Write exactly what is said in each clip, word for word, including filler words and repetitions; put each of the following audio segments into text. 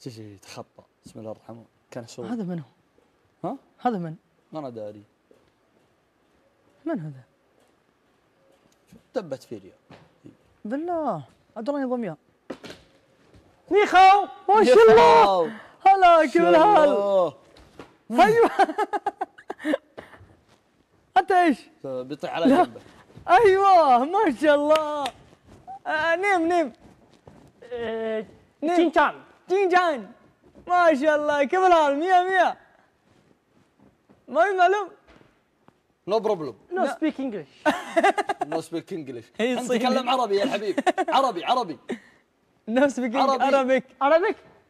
تجي تخطى بسم الله الرحمن كان سوء. هذا من هو؟ ها؟ هذا من؟ ما انا داري. من هذا؟ دبت فيريا بالله عبد الله نظاميا نيخاو ما شاء الله هلا كيف الحال؟ ايوه انت ايش؟ بيطيح على جنبه ايوه ما شاء الله نيم نيم نيم تشان تشان ما شاء الله كيف الحال؟ مية مية ما يملم نو بروبلم نو سبيك انجلش نو سبيك انجلش انت تتكلم عربي يا الحبيب عربي عربي نو سبيك عربي عربي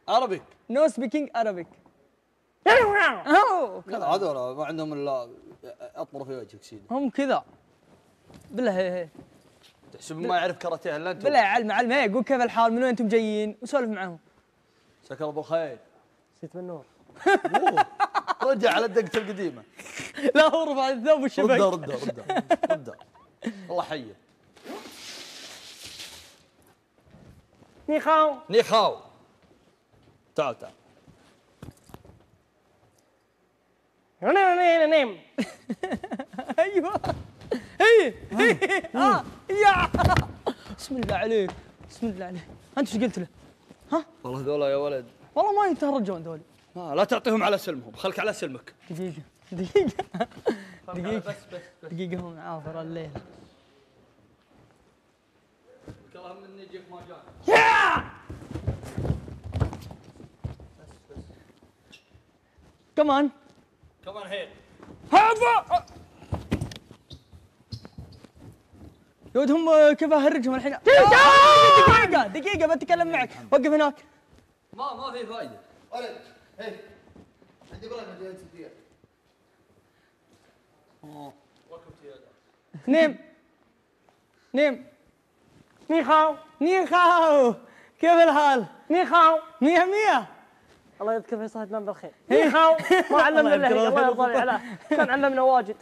عربي نو سبيك عربي كذا هذول ما عندهم الا اطمر في وجهك سيدي هم كذا بالله تحسب ما يعرف كراتيه الا انت بالله علم علم يقول كيف الحال من وين انتم جايين وسولف معهم مساك الله بالخير نسيت من نور رجع على الدقة القديمة لا هو رفع الثوب والشبك رده رده رده رده الله حيه نيخاو نيخاو تعال تعال نيم نيم ايوه اي اه يا بسم الله عليك بسم الله عليك انت ايش قلت له؟ ها؟ والله ذولا يا ولد والله ما يتهرجون ذول ما لا تعطيهم على سلمهم خلك على سلمك دقيقة دقيقة دقيقة بس بس دقيقة هم عافر الليلة كلام من يجيك ما جاء يا بس بس كمان كمان هيل هذا يود هم كيف اهرجهم الحين دقيقة دقيقة بتكلم معك وقف هناك ما ما في فايدة ولد ايه عندي برامج جايه تدير اه نيم نيم نيخاو نيخاو كيف الحال؟ نيخاو مية مية الله يذكر في صحتنا بالخير نيخاو ما علمنا اللهجة الله يرضى عليه كان علمنا واجد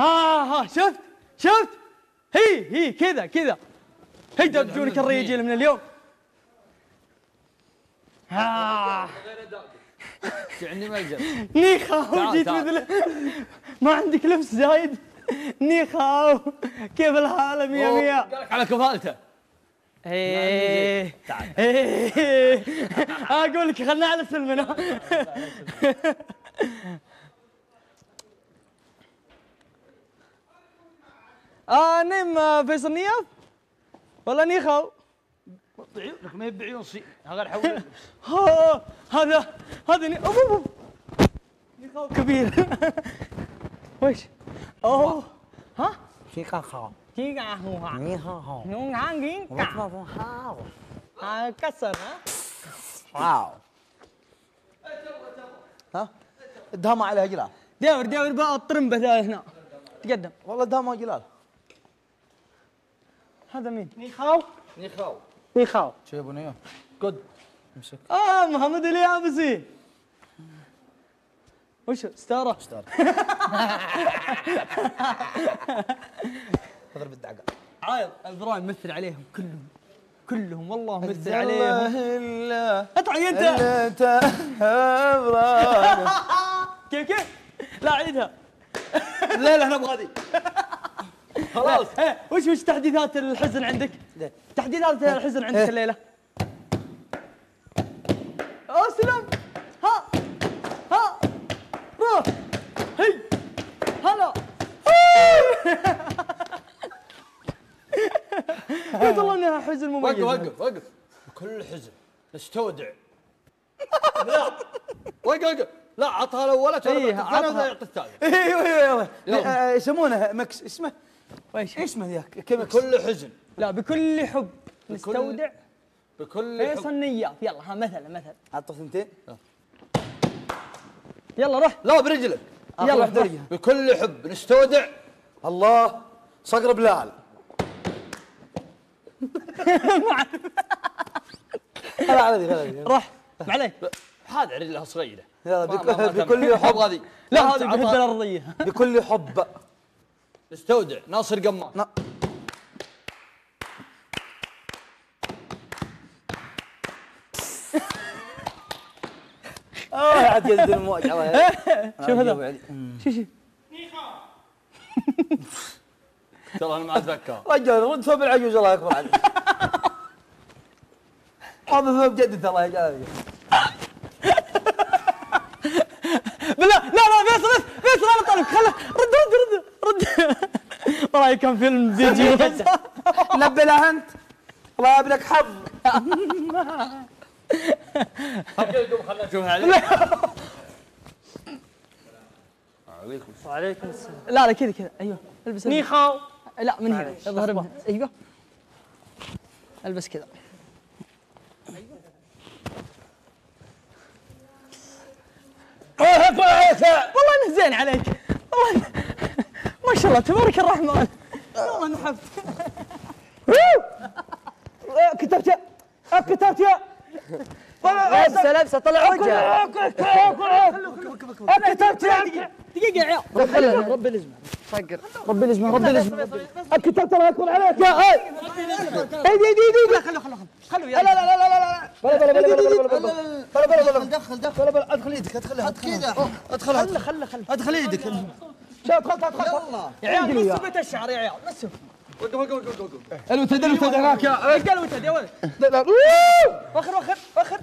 ها ها شفت شفت هي هي كذا كذا هي دجونك الرجال من اليوم ها عندي ملجأ نيخاو جيت مثله ما عندك لبس زايد نيخاو كيف الحالة مية مية قالك على كفالته ايه ايه اقول لك خلنا على سلمنا آه نيم فيصل نياف والله نيخاو عيونك ما هي بعيون صين غير حول ها هذا هذا نيخاو نيخاو كبير ويش اوه ها كيكا خاو كيكا هو نيخاو هو نون هانجين كاو ها كسر واو ها دام عليها جلال داور داور بقى الطرمبه هنا تقدم والله دام جلال هذا مين؟ نيخاو نيخاو نيخاو شو يا ابو نيا؟ جود امسك اه محمد اليابسي وش ستاره؟ ستاره اضرب الدعقه عايض ابراهيم مثل عليهم كلهم كلهم والله مثل عليهم الا اطعي انت انت ابراهيم كيف كيف؟ لا عيدها لا لا نبغى هذه خلاص وش وش تحديثات الحزن عندك؟ تحديثات الحزن عندك الليله؟ اسلم ها ها روح هي هلا قلت والله انها حزن مميز وقف وقف وقف كل حزن نستودع لا وقف وقف لا عطها الاول ولا يعطي الثاني ايوه ايوه ايوه يسمونه مكس اسمه ويش اسمه ذاك بكل حزن لا بكل حب بكل نستودع بكل حب فيصل نياف يلا ها مثلا مثلا عطوا ثنتين يلا روح لا برجلك يلا بكل حب نستودع الله صقر بلال ما اعرف لا عادي لا روح ما عليه هذا رجلها صغيره بكل حب هذه لا هذه الحبه الارضيه بكل حب استودع ناصر قمار اه عاد ينزل الموج على شوف هذا شوف شوف ترى انا ما اتذكر رجل رد ثوب العجوز الله يكبر عليك حاضر ثوب جدد الله يجازيك بالله لا لا فيصل فيصل انا طالب خله رد رد رد رد والله كان فيلم زيجي نبه له انت الله يبلك حظ قوم خلنا نشوفها عليك وعليكم السلام وعليكم السلام لا لا كذا كذا ايوه البس نيخاو لا من هنا اظهر من ايوه البس كذا والله انه زين عليك والله ما شاء الله تبارك الرحمن والله انه حفت كتبت يا كتبت يا لابسه لابسه طلع وجهه كتبت يا دقيقه يا عيال ربي الازمه صقر ربي الازمه ربي الازمه كتبت الله يكبر عليك يا هاي ايدي ايدي ايدي خلوه خلوه خلوه لا لا لا لا لا لا لا لا دخل دخل ادخل يدك ادخلها ادخلها ادخلها خله خله خله ادخل يدك شو ادخلت ادخلت يا عيال مسبت الشعر يا عيال مسب وقف وقف وقف وقف الوتد الوتد هناك يا الوتد يا ولد وخر وخر وخر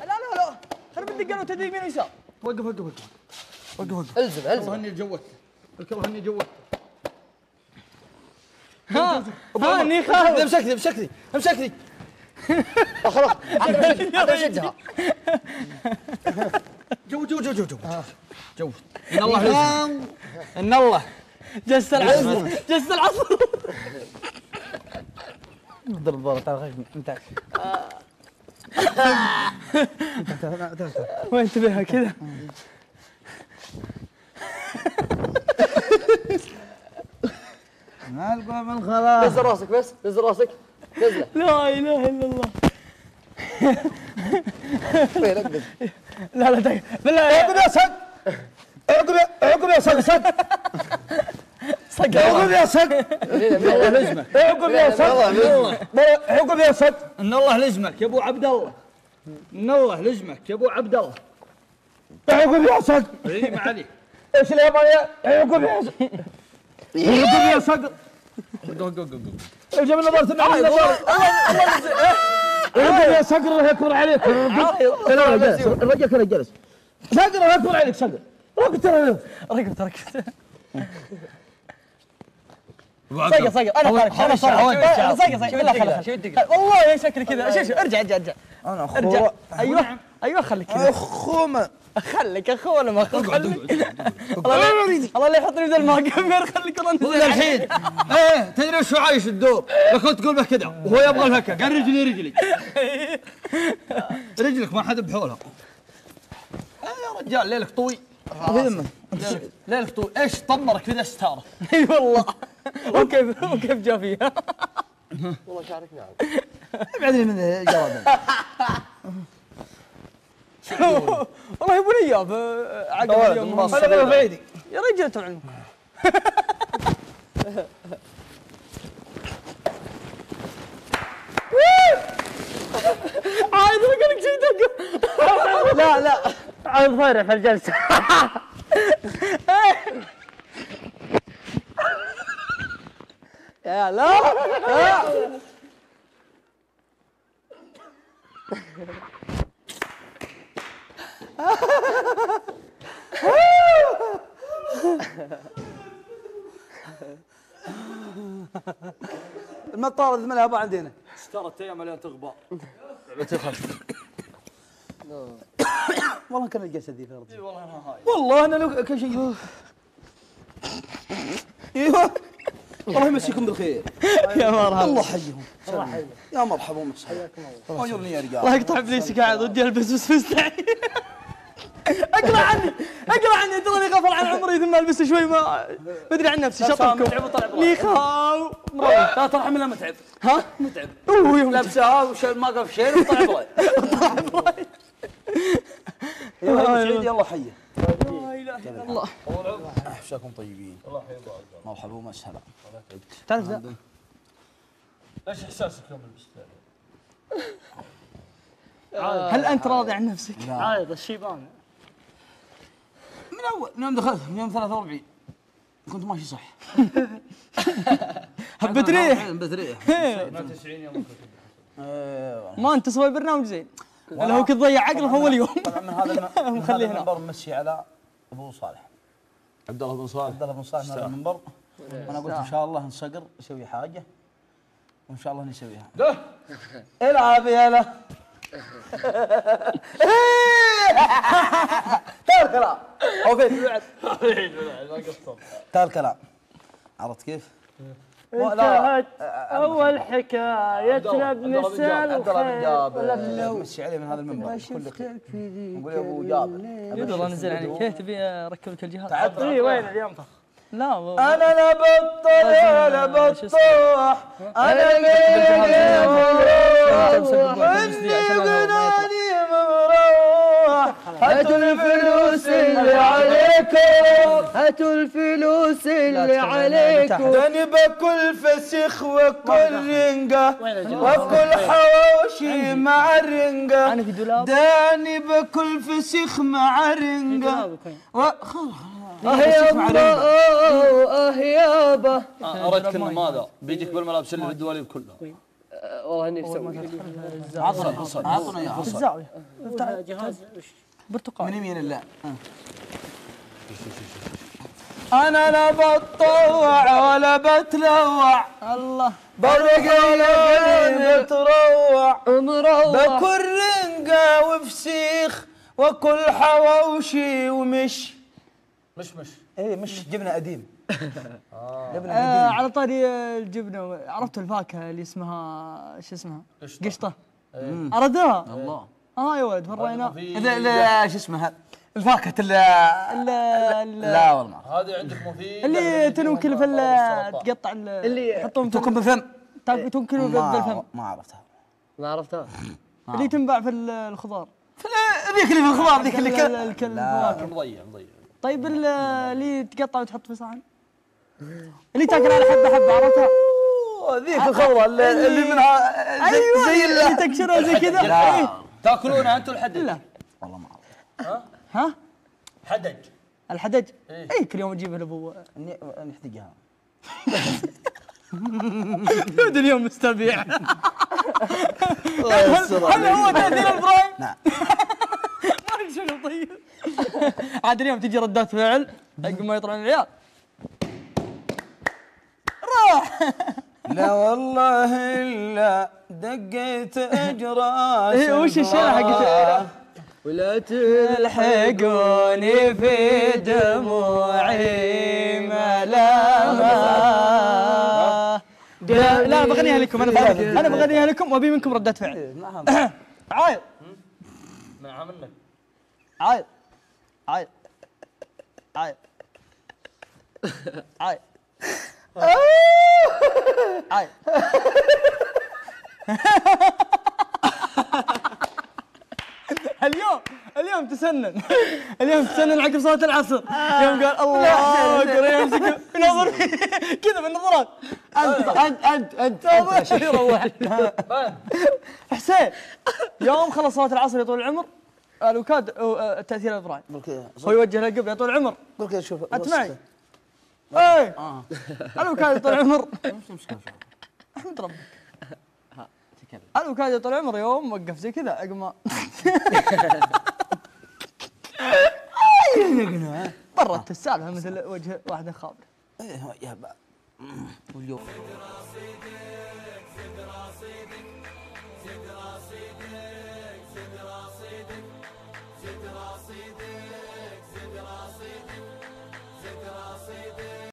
لا لا لا خلي بالدقه الوتد يمين ويسار وقف وقف وقف وقف وقف الزم الزم هني جوتك الكره هني جوتك ها ها هني خالد امسكني امسكني امسكني خلاص عطني شدها جو جو جو جو جو جو ان الله ان الله جس العصر جس العصر ضرب ضرب ترى خايف انت وين تبيها كذا ما القى من خلاص نزل راسك بس نزل راسك نزله لا اله الا الله لا لا دقيقة بالله عقب يا صقر عقب عقب يا صقر صقر عقب يا صقر الله لزمك عقب يا صقر عقب يا صقر ان الله لزمك يا ابو عبد الله ان الله لزمك يا ابو عبد الله عقب يا صقر اي ما عليك ايش اليابانيه عقب يا صقر عقب يا صقر قول قول قول قول جاب نظرة النعيم عقب يا صقر الله يكبر عليك الرجل كان جالس صقر الله يكبر عليك صقر ركبت ركبت ركبت صقر صقر انا خالك انا صقر صقر صقر لا خالك والله شكلي كذا شوف شوف ارجع ارجع ارجع انا اخوه ايوه ايوه خليك كذا اخومه خليك اخونا ما خليك الله لا يحطني بدل ما اقمر خليك والله الحين ايه تدري شو عايش الدور لو كنت تقول له كذا وهو يبغى الهكه قال رجلي رجلي رجلك ما حد بحولها يا رجال ليلك طويل ليلك طويل ايش طمرك في ذا الستاره اي والله وكيف وكيف جا فيها والله شعرك ناعم ابعدني من الجواب والله يبون اياه عقب اليوم هذا بعيدي يا رجال انتم عنكم عايد رقلك شي دق لا لا عايد ضايع في الجلسه يا لا المطار ملها ابو عندنا ستارت ايام مليان تغبار لعبتي خشب والله كان الجلسه ذي فرض والله انا هاي والله انا لو كل شيء ايوه الله يمسيكم بالخير يا مرحبا الله يحييهم الله يحييهم يا مرحبا ومسح حياكم الله ويبني يا رجال الله يقطع ابليسك قاعد ودي البس بس مستحيل اقرا عني اقرا عني تراني غفل عن عمري ثم البس شوي ما ادري عن نفسي شطبكم نيخاو لا ترحم الا متعب ها متعب لابسها وما قف شيء وطلع براي وطلع براي يلا سعيد يلا حيه. لا اله الا الله. احشاكم طيبين. الله يحييك. مرحبا ومسهلا. تعرف ذا ايش احساسك يوم المستقبل؟ هل انت راضي عن نفسك؟ عايض الشيبان من اول يوم دخلت من يوم ثلاثة وأربعين كنت ماشي صح. هبت ريح هبت ريح ما تسعين يوم كنت ما انت سوي برنامج زين ولا هو كنت ضيع عقله في اول يوم. طبعا من هذا من هذا المنبر نمشي على ابو صالح عبد الله بن صالح عبد الله بن صالح من هذا المنبر وانا قلت ان شاء الله نصقر نسوي حاجه وان شاء الله نسويها. العب يلا تعال كلام هو فين بعد ما قصر تعال كلام عرفت كيف؟ انتهت اول حكايتنا بمساء عبد الله بن جابر مشي عليه من هذا المنبر كلك نقول يا ابو جابر يلا نزل عليك كيف تبي اركب لك الجهاز؟ تعال اي وين اليوم فخ لا انا لا بطل ولا بطوح انا ميلي مروح عندناني مروح هاتوا الفلوس اللي عليكم هاتوا الفلوس اللي عليكم داني باكل فسيخ واكل رنقه واكل حواوشي مع الرنقه داني باكل فسيخ مع رنقه خلاص اه يابا اه يابا اردت كلمه ماذا؟ بيجيك بالملابس اللي بالدواليب كلها والله اني مسوي عطنا عطنا اياها في الزاويه افتح جهاز برتقال من يمين الله انا لا بتطوع ولا بتلوع الله برقلين بتروع مروع باكل رنقه وفسيخ واكل حواوشي ومش مش مش ايه مش جبنه قديم آه. جبنه قديم آه على طاري الجبنه عرفتوا الفاكهه اللي اسمها شو اسمها؟ قشطه ايه. اردوها ايه. الله اه يا ولد فرينا لا لا شو اسمها؟ الفاكهه ال لا والله هذه عندك مفيد اللي تنكل في تقطع اللي يحطون تنكل بالفم تنكل بالفم ما عرفتها ما عرفتها اللي تنباع في الخضار ذيك اللي في الخضار ذيك اللي الكل مضيع مضيع طيب اللي تقطع وتحط في صحن اللي تاكل على حبه حبه عرفتها؟ ذيك الخضره اللي, اللي منها زي, أيوة زي اللي تكشرها زي كذا إيه؟ تاكلونها انتم الحدج؟ لا والله ما اعرف ها؟ ها؟ حدج الحدج؟ اي إيه كل يوم اجيبها لابو نحتاجها دود اليوم مستبيع هل هو تاثير البرايم؟ نعم شنو طيب؟ عاد اليوم تجي ردات فعل قبل ما يطلعون العيال. راح لا والله الا دقيت اجراس اي وش الشيله حقت ولا تلحقوني في دموعي ملامه لا لا بغنيها لكم انا بغنيها انا بغنيها لكم وابي منكم ردات فعل. عايض نعم منك عايض عايض عايض عايض عايض اليوم اليوم تسنن اليوم تسنن عقب صلاة العصر يوم قال الله اكبر يمسك ينظر كذا بالنظرات انت انت انت انت انت روح حسين يوم خلص صلاة العصر يا طول العمر الوكاد تاثير البرايم هو يوجه له قبل يا طول العمر قول كذا شوف انت معي اي الوكاد يا طول العمر احمد ربك تكلم الوكاد يا طول العمر يوم وقف زي كذا اقمى برت السالفه مثل وجه واحده خابره ايه يا بابا واليوم زد رصيدك زد رصيدك زد رصيدك زد رصيدك زد رصيدك زد رصيدك زد رصيدك